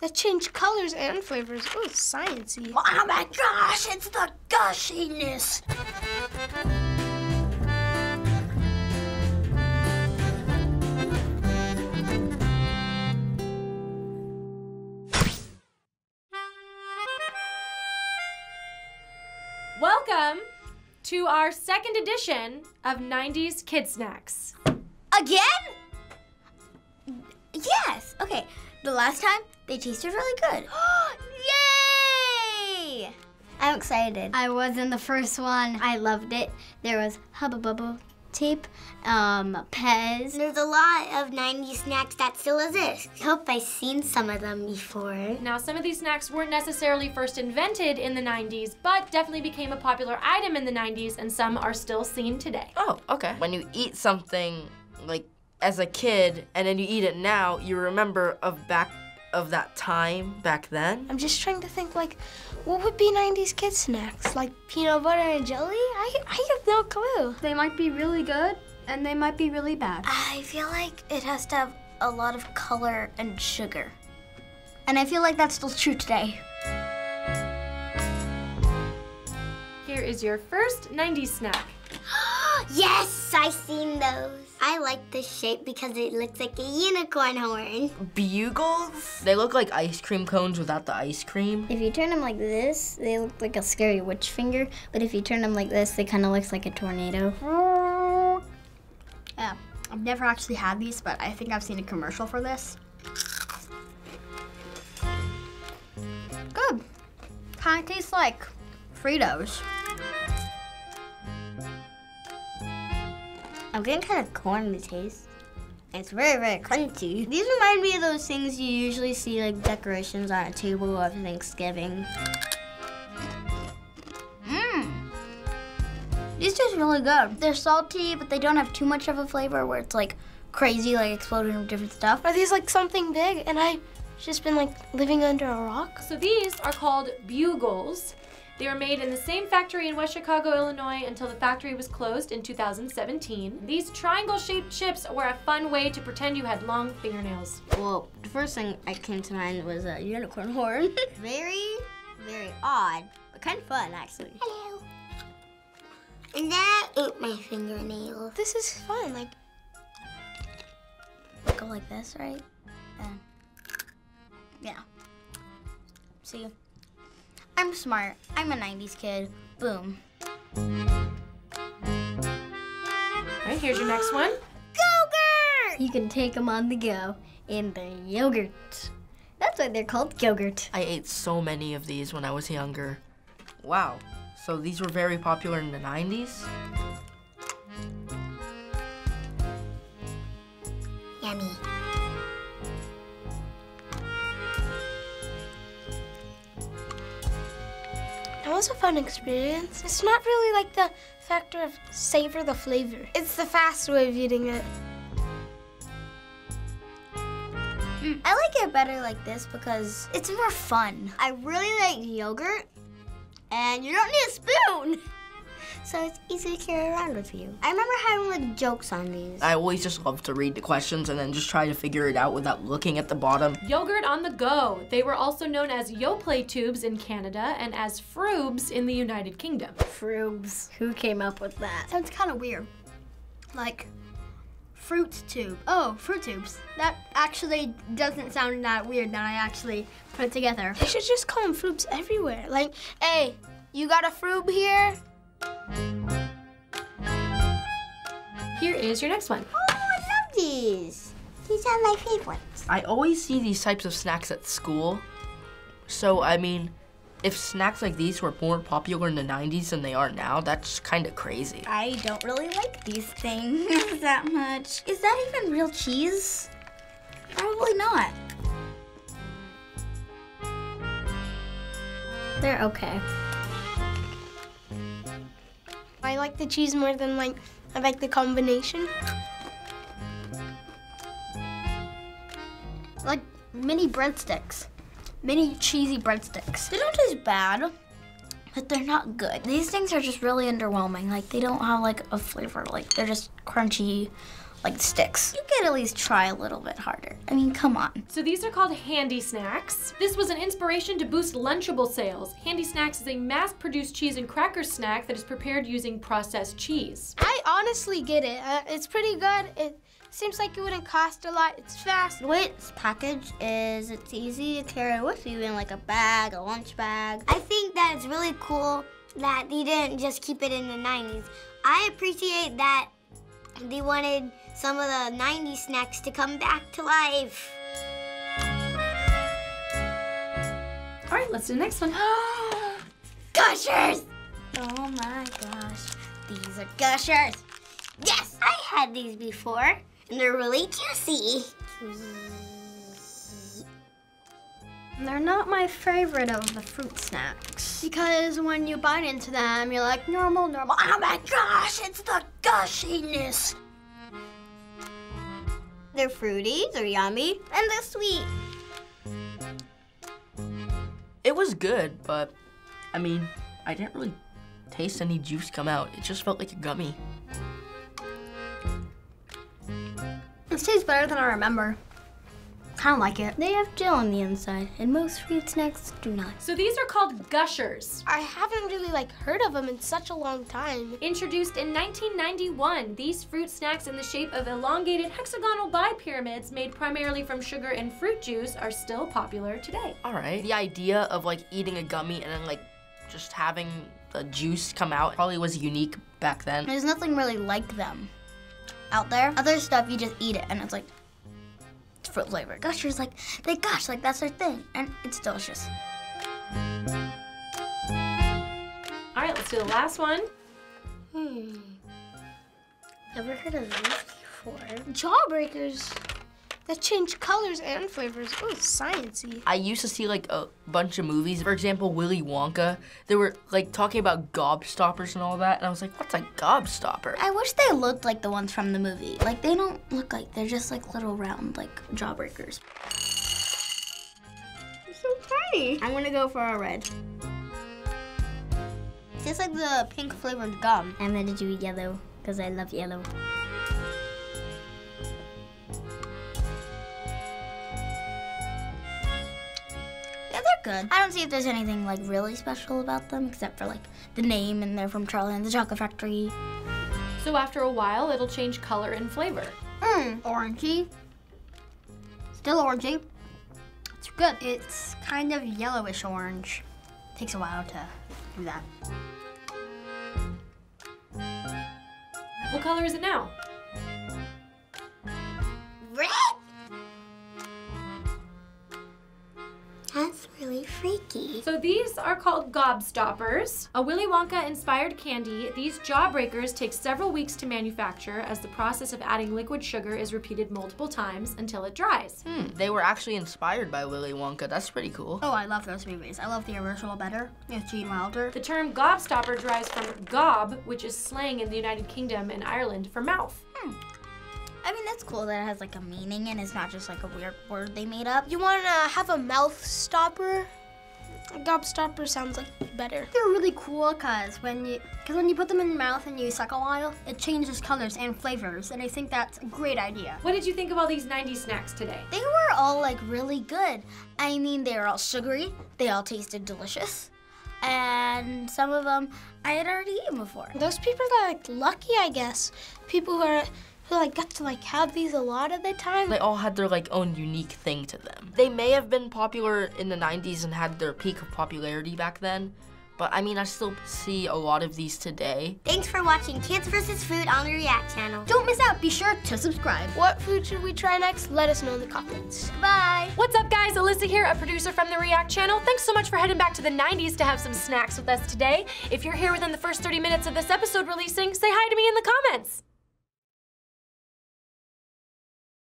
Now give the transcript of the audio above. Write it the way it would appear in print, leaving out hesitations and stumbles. That changed colors and flavors. Oh, it's sciencey. Oh my gosh, it's the gushiness. Welcome to our second edition of 90s Kid Snacks. Again? Yes, okay. The last time, they tasted really good. Yay! I'm excited. I was in the first one. I loved it. There was Hubba Bubba tape, Pez. There's a lot of 90s snacks that still exist. I hope I've seen some of them before. Now, some of these snacks weren't necessarily first invented in the 90s, but definitely became a popular item in the 90s, and some are still seen today. Oh, okay. When you eat something, like, as a kid, and then you eat it now, you remember of that time back then. I'm just trying to think, like, what would be 90s kid snacks? Like peanut butter and jelly? I have no clue. They might be really good, and they might be really bad. I feel like it has to have a lot of color and sugar. And I feel like that's still true today. Here is your first 90s snack. Yes, I've seen those. I like this shape because it looks like a unicorn horn. Bugles? They look like ice cream cones without the ice cream. If you turn them like this, they look like a scary witch finger. But if you turn them like this, they kind of looks like a tornado. Yeah, I've never actually had these, but I think I've seen a commercial for this. Good. Kind of tastes like Fritos. I'm getting kind of corny taste. It's very, very crunchy. These remind me of those things you usually see, like decorations on a table of Thanksgiving. Mmm. These taste really good. They're salty, but they don't have too much of a flavor where it's like crazy, like exploding with different stuff. Are these like something big? And I've just been like living under a rock. So these are called Bugles. They were made in the same factory in West Chicago, Illinois, until the factory was closed in 2017. These triangle-shaped chips were a fun way to pretend you had long fingernails. Well, the first thing that came to mind was a unicorn horn. Very, very odd, but kind of fun, actually. Hello. And that ate my fingernail. This is fun, like, go like this, right? And yeah. See you. I'm smart. I'm a 90s kid. Boom. All right, here's your next one. Go-gurt! You can take them on the go in the yogurt. That's why they're called go-gurt. I ate so many of these when I was younger. Wow. So these were very popular in the 90s? Yummy. It was a fun experience. It's not really like the factor of savor the flavor. It's the fast way of eating it. I like it better like this because it's more fun. I really like yogurt, and you don't need a spoon. So it's easy to carry around with you. I remember having like jokes on these. I always just love to read the questions and then just try to figure it out without looking at the bottom. Yogurt on the go. They were also known as Yoplait tubes in Canada and as frubes in the United Kingdom. Frubes. Who came up with that? Sounds kind of weird. Like fruit tube. Oh, fruit tubes. That actually doesn't sound that weird that I actually put it together. They should just call them frubes everywhere. Like, hey, you got a frube here? Here is your next one. Oh, I love these. These are my favorites. I always see these types of snacks at school. So, I mean, if snacks like these were more popular in the 90s than they are now, that's kind of crazy. I don't really like these things that much. Is that even real cheese? Probably not. They're okay. I like the cheese more than, like, I like the combination. Like mini breadsticks. Mini cheesy breadsticks. They don't taste bad, but they're not good. These things are just really underwhelming. Like, they don't have, like, a flavor. Like, they're just crunchy, like sticks. You could at least try a little bit harder. I mean, come on. So these are called Handi-Snacks. This was an inspiration to boost Lunchable sales. Handi-Snacks is a mass-produced cheese and cracker snack that is prepared using processed cheese. I honestly get it. It's pretty good. It seems like it wouldn't cost a lot. It's fast. The way it's packaged is it's easy to carry with you in like a bag, a lunch bag. I think that it's really cool that they didn't just keep it in the 90s. I appreciate that they wanted some of the 90s snacks to come back to life. All right, let's do the next one. Gushers! Oh my gosh, these are Gushers. Yes, I had these before, and they're really juicy. They're not my favorite of the fruit snacks because when you bite into them, you're like, normal, normal. Oh my gosh, it's the gushiness. They're fruity, they're yummy, and they're sweet. It was good, but I mean, I didn't really taste any juice come out. It just felt like a gummy. This tastes better than I remember. I don't like it. They have gel on the inside, and most fruit snacks do not. So these are called Gushers. I haven't really heard of them in such a long time. Introduced in 1991, these fruit snacks in the shape of elongated hexagonal bipyramids made primarily from sugar and fruit juice are still popular today. All right. The idea of eating a gummy and then just having the juice come out probably was unique back then. There's nothing really like them out there. Other stuff, you just eat it, and it's like, fruit flavor. Gushers, they gush, that's their thing, and it's delicious. All right, let's do the last one. Never heard of these before. Jawbreakers that change colors and flavors. Oh, it's sciencey. I used to see a bunch of movies. For example, Willy Wonka. They were talking about Gobstoppers and all that, and I was like, what's a Gobstopper? I wish they looked like the ones from the movie. They don't look they're just little round Jawbreakers. They're so tiny. I'm gonna go for a red. Tastes like the pink flavored gum. I'm gonna do yellow, because I love yellow. Good. I don't see if there's anything really special about them except for the name, and they're from Charlie and the Chocolate Factory. So after a while, it'll change color and flavor. Orangey. Still orangey. It's good. It's kind of yellowish orange. Takes a while to do that. What color is it now? Red. That's really freaky. So these are called Gobstoppers, a Willy Wonka-inspired candy. These Jawbreakers take several weeks to manufacture as the process of adding liquid sugar is repeated multiple times until it dries. They were actually inspired by Willy Wonka. That's pretty cool. Oh, I love those movies. I love the original better with Gene Wilder. The term Gobstopper derives from gob, which is slang in the United Kingdom and Ireland for mouth. I mean, that's cool that it has a meaning and it's not just a weird word they made up. You wanna have a mouth stopper? A Gobstopper sounds better. They're really cool because when you put them in your mouth and you suck a while, it changes colors and flavors, and I think that's a great idea. What did you think of all these 90s snacks today? They were all really good. I mean, they were all sugary, they all tasted delicious, and some of them I had already eaten before. Those people are lucky, I guess. People who are got to have these a lot of the time. They all had their own unique thing to them. They may have been popular in the 90s and had their peak of popularity back then, but I mean, I still see a lot of these today. Thanks for watching Kids vs. Food on the React channel. Don't miss out, be sure to subscribe. What food should we try next? Let us know in the comments. Bye. What's up guys, Alyssa here, a producer from the React channel. Thanks so much for heading back to the 90s to have some snacks with us today. If you're here within the first 30 minutes of this episode releasing, say hi to me in the comments.